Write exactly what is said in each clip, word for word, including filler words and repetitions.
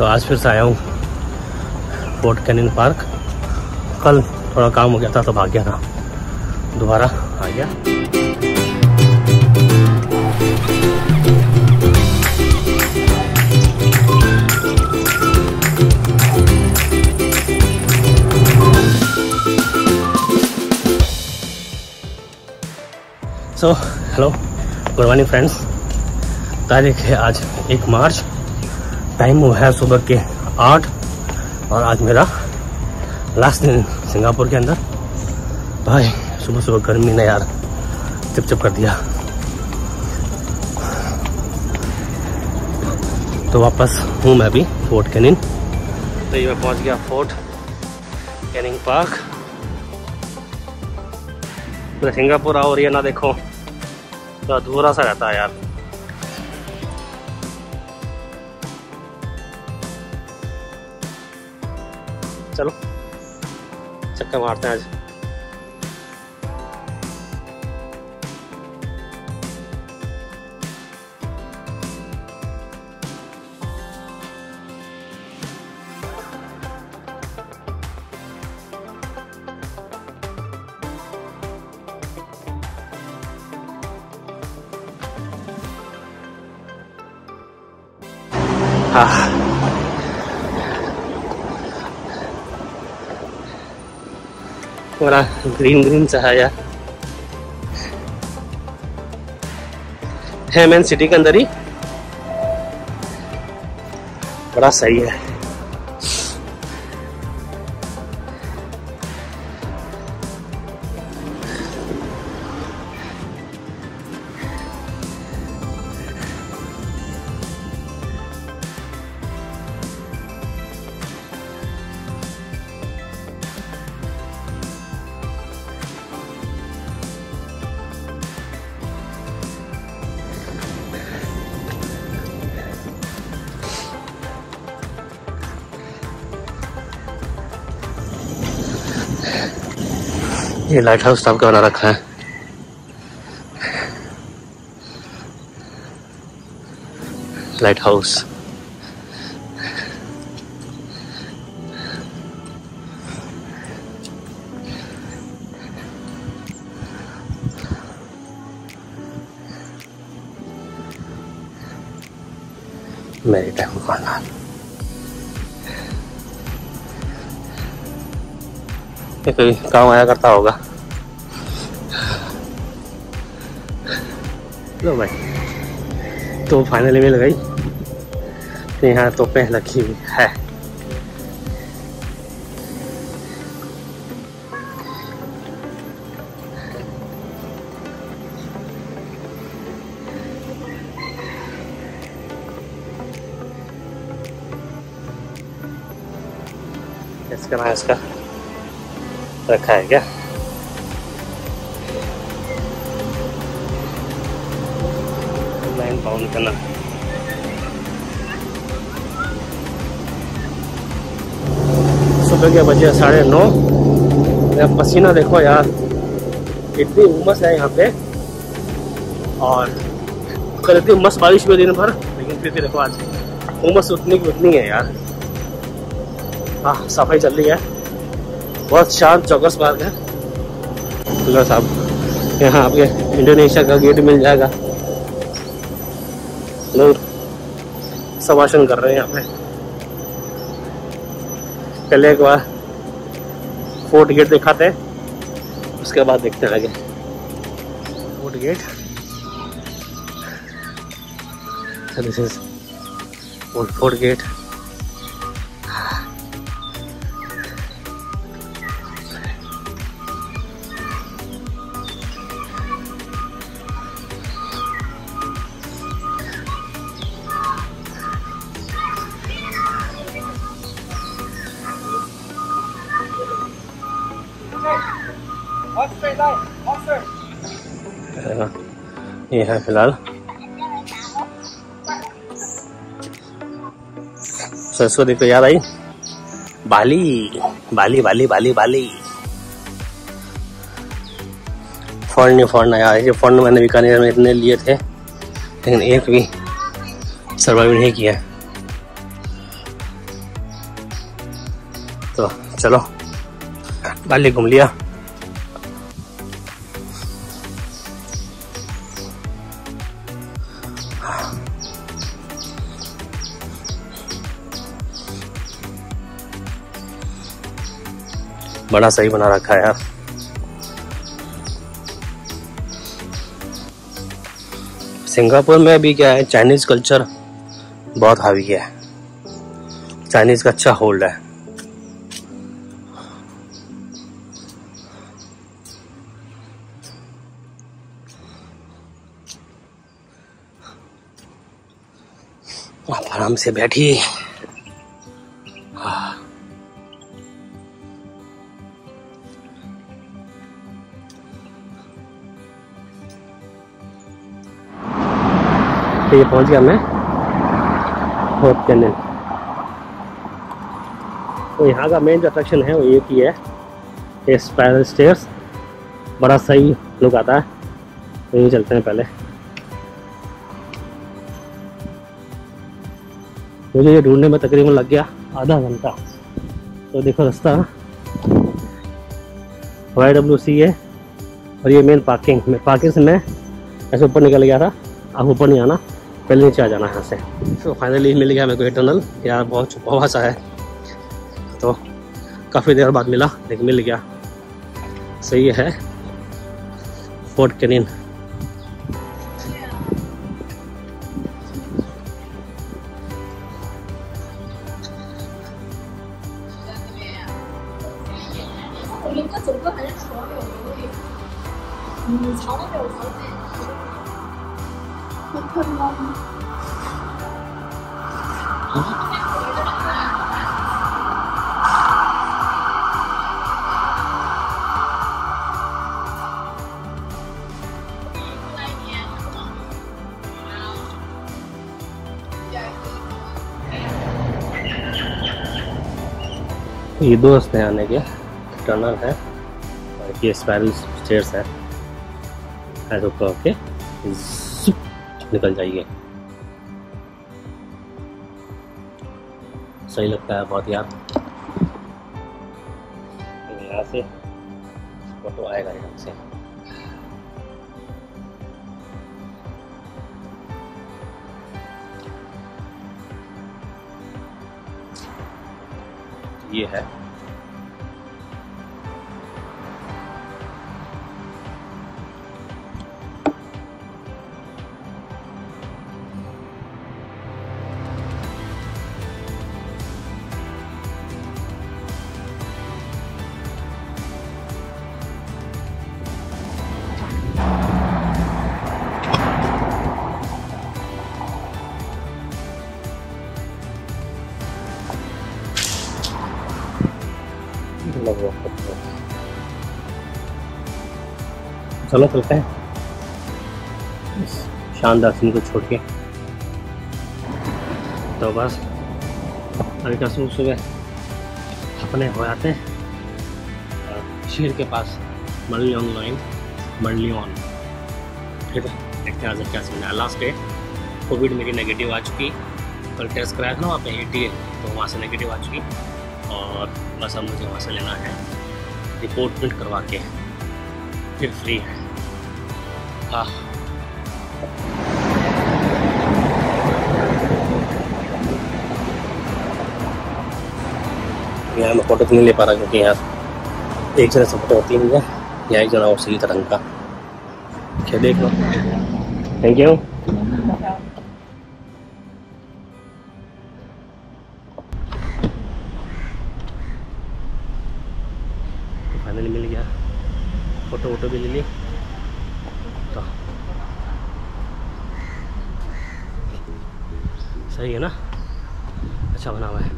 तो आज फिर से आया हूँ फोर्ट कैनिंग पार्क। कल थोड़ा काम हो गया था तो भाग गया था, दोबारा आ गया। So hello good morning friends. तारीख है आज एक मार्च, टाइम हुआ है सुबह के आठ और आज मेरा लास्ट दिन सिंगापुर के अंदर। भाई सुबह सुबह गर्मी ने यार चिपचिप कर दिया। तो वापस हूँ मैं अभी फोर्ट कैनिंग। तो ये मैं पहुँच गया फोर्ट कैनिंग पार्क। मैं सिंगापुर आओ और ये ना देखो तो अधूरा सा रहता है यार। चलो चक्कर मारते हैं आज। हाँ पूरा ग्रीन ग्रीन सा है यार। है मेन सिटी के अंदर ही, बड़ा सही है। ये लाइट हाउस टाइप का बना रखा है। लाइट हाउस मेरे टाइम कॉर्नर। कोई काम आया करता होगा। लो भाई तो फाइनली मिल गई। यहाँ तोपें लगी हुई है। कैसे करना है इसका, रखा है क्या? नाइन पाउंड करना। सुबह के बजे साढ़े नौ। मेरा पसीना देखो यार, इतनी उमस है यहाँ पे। और कल इतनी मस्त बारिश हुई दिन भर, लेकिन फिर देखो आज उमस उतनी की उतनी है यार। हाँ सफाई चल रही है, बहुत शांत चौकस पार्क है। तो साहब यहाँ आपके इंडोनेशिया का गेट मिल जाएगा। लोग संभाषण कर रहे हैं यहाँ पे। पहले एक बार फोर्ट गेट दिखाते हैं, उसके बाद देखते हैं आगे। Fort gate, this is fort gate. ये है फिलहाल सरसों। देखो याद आई बाली बाली बाली बाली बाली फोन नहीं फोन आया। ये फोन मैंने बीकानेर में इतने लिए थे लेकिन एक भी सर्वाइव नहीं किया। तो चलो बाली घूम लिया। बड़ा सही बना रखा है यार। सिंगापुर में भी क्या है, चाइनीज कल्चर बहुत हावी है, चाइनीज का अच्छा होल्ड है। आप आराम से बैठिए। तो ये पहुंच गया मैं फोर्ट कैनिंग। तो यहाँ का मेन अट्रैक्शन है वो ये की है ये स्पाइरल स्टेयर्स, बड़ा सही लुक आता है। तो यहीं चलते हैं। पहले मुझे ये ढूंढने में तकरीबन लग गया आधा घंटा। तो देखो रास्ता वाई डब्ल्यू सी है और ये मेन पार्किंग में पार्किंग से मैं ऐसे ऊपर निकल गया था। अब ऊपर नहीं आना, पहले नीचे आ जाना यहाँ से। तो फाइनली मिल गया मेरे को ये टनल यार, बहुत छुपा हुआ सा है। तो काफ़ी देर बाद मिला लेकिन मिल गया। सही है फोर्ट कैनिंग। ये दोस्त हैं आने के, टनल है, ये स्पाइरल स्टेयर्स है, ऐसे ऊपर होके निकल जाइए। सही लगता है बहुत यार। यहाँ से फोटो आएगा यहाँ से। ये है चलो चलते हैं इस शानदार सीन को छोड़ के। तो बस अभी का सुबह सुबह अपने हो जाते हैं शहर के पास मरली ऑन लाइन मरली ऑन। ठीक है, देखते हैं आज क्या सीन है। लास्ट डे कोविड मेरी नेगेटिव आ चुकी, कल टेस्ट कराया था ना वहाँ पे एटी, तो वहाँ से नेगेटिव आ चुकी और बस अब मुझे वहाँ से लेना है रिपोर्ट प्रिंट करवा के, फिर फ्री है। हाँ यहाँ मैं फोटो नहीं ले पा रहा क्योंकि यहाँ एक जगह से फोटो होती नहीं है, यहाँ एक जगह और सही तरंग का क्या देख लो। Thank you. फाइनली मिल गया, फोटो वोटो भी ले ली। तो सही है ना, अच्छा बना हुआ है।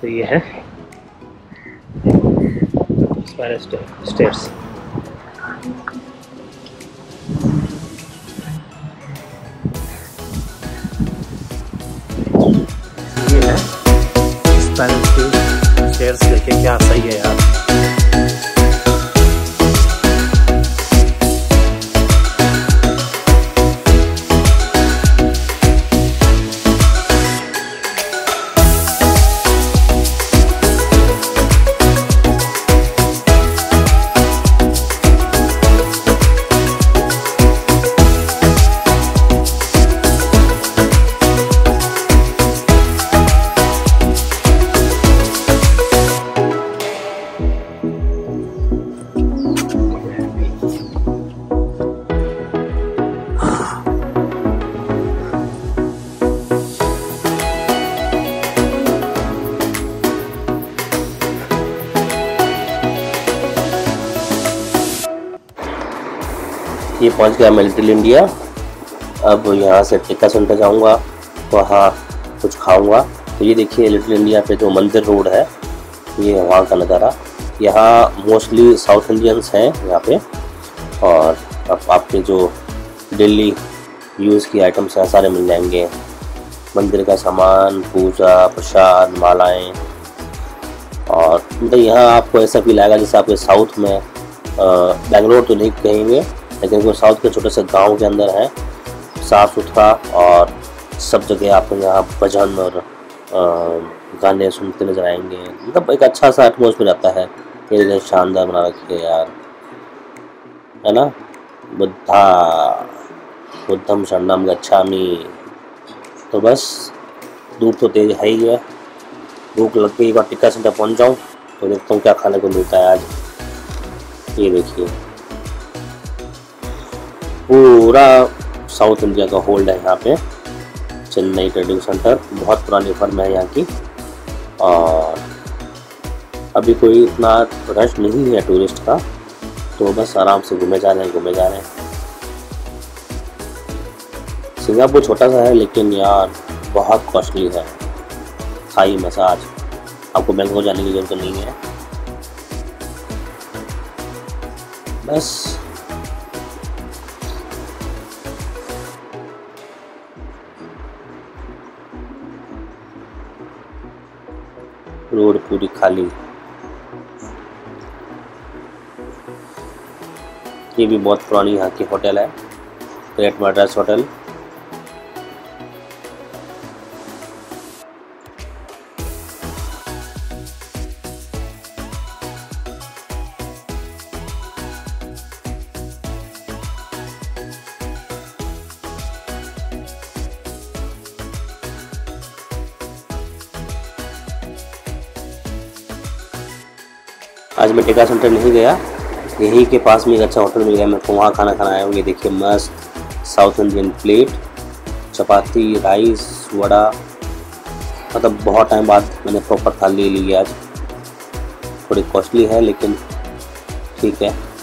तो ये है स्टेयर्स। स्टेयर्स देखे क्या सही है यार। ये पहुंच गया मैं लिटिल इंडिया। अब यहाँ से टेक्का सेंटर जाऊँगा, वहाँ कुछ खाऊँगा। तो ये देखिए लिटिल इंडिया पे जो मंदिर रोड है ये वहाँ का नज़ारा। यहाँ मोस्टली साउथ इंडियंस हैं यहाँ पे, और अब आपके जो डेली यूज़ की आइटम्स हैं सारे मिल जाएंगे। मंदिर का सामान, पूजा, प्रसाद, मालाएँ, और मतलब यहाँ आपको ऐसा फील आएगा जैसे आपके साउथ में, बेंगलोर तो नहीं कहेंगे लेकिन वो साउथ के छोटे से गांव के अंदर है, साफ़ सुथरा। और सब जगह आपको यहाँ भजन और आ, गाने सुनते नजर आएंगे। मतलब एक अच्छा सा एटमोसफियर आता है। ये शानदार बना रखी है यार, है ना। बुद्धा बुद्धम शरणम गच्छामि। तो बस धूप तो तेज है ही है, भूख लग गई। एक बार टेक्का सेंटर पहुँच जाऊँ तो देखता हूँ क्या खाने को मिलता है आज। ये देखिए पूरा साउथ इंडिया का होल्ड है यहाँ पे। चेन्नई ट्रेडिंग सेंटर बहुत पुरानी फर्म है यहाँ की, और अभी कोई इतना रश नहीं है टूरिस्ट का, तो बस आराम से घूमे जा रहे हैं घूमे जा रहे हैं। सिंगापुर छोटा सा है लेकिन यार बहुत कॉस्टली है। थाई मसाज आपको बैंगलोर जाने की जरूरत नहीं है। बस रोड पूरी खाली। ये भी बहुत पुरानी यहाँ की होटल है, ग्रेट मद्रास होटल। आज मैं टेक्का सेंटर नहीं गया, यहीं के पास में एक अच्छा होटल मिल गया, मैं वहाँ खाना खाना आया हूँ। ये देखिए मस्त South Indian plate, chapati, rice, vada. मतलब बहुत टाइम बाद मैंने प्रॉपर थाली ली आज। थोड़ी कॉस्टली है लेकिन ठीक है।